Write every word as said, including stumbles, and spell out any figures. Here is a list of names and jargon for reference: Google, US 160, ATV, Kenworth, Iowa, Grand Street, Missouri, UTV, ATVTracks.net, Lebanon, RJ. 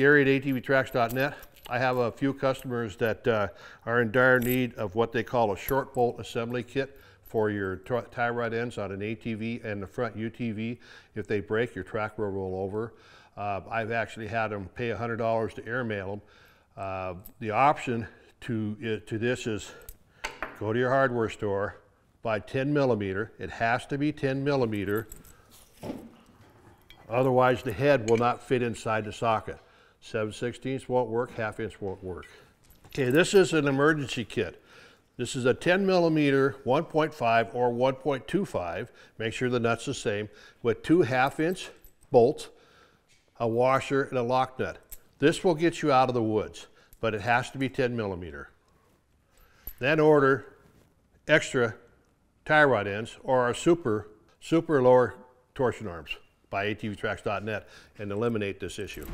Gary at A T V Tracks dot net. I have a few customers that uh, are in dire need of what they call a short bolt assembly kit for your tie rod ends on an A T V and the front U T V. If they break, your track will roll over. Uh, I've actually had them pay one hundred dollars to airmail them. Uh, the option to, uh, to this is go to your hardware store, buy ten millimeter. It has to be ten millimeter. Otherwise, the head will not fit inside the socket. seven sixteenths won't work, half inch won't work. Okay, this is an emergency kit. This is a ten millimeter, one point five or one point two five, make sure the nut's the same, with two half inch bolts, a washer, and a lock nut. This will get you out of the woods, but it has to be ten millimeter. Then order extra tie rod ends or our super, super lower torsion arms by A T V Tracks dot net and eliminate this issue.